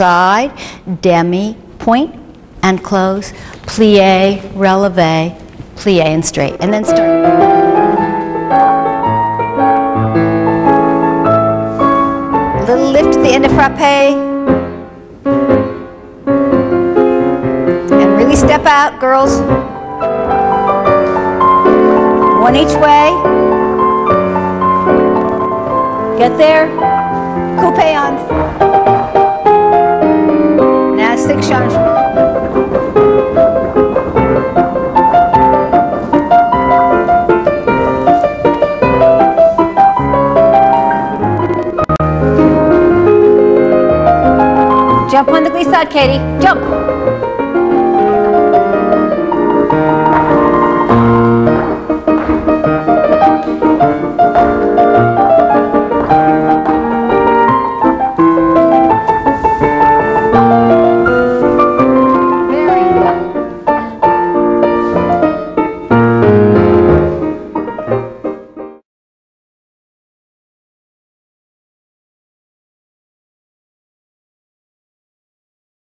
side, demi, point, and close, plie, relevé, plie, and straight. And then start. Little lift at the end of frappé. And really step out, girls. One each way. Get there. Coupé on. Now 6 changements. Jump on the glissade, Katie. Jump.